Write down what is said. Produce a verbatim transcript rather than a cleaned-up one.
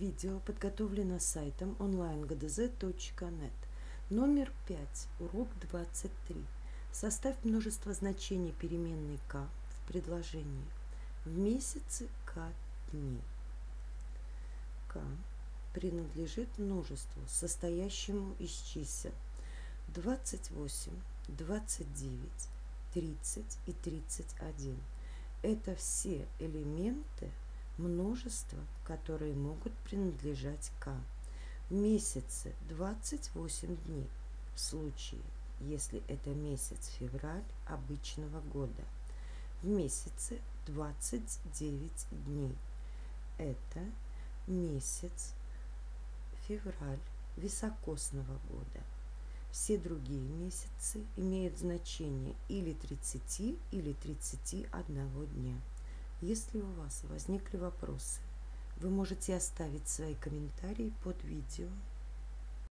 Видео подготовлено сайтом онлайн гэ дэ зэ точка нет. Номер пять. Урок двадцать три. Составь множество значений переменной k в предложении. В месяце k дней. K принадлежит множеству, состоящему из чисел двадцать восемь, двадцать девять, тридцать и тридцать один. Это все элементы множества, которые могут принадлежать k. В месяце двадцать восемь дней, в случае, если это месяц февраль обычного года. В месяце двадцать девять дней. Это месяц февраль високосного года. Все другие месяцы имеют значение или тридцать, или тридцать один дня. Если у вас возникли вопросы, вы можете оставить свои комментарии под видео.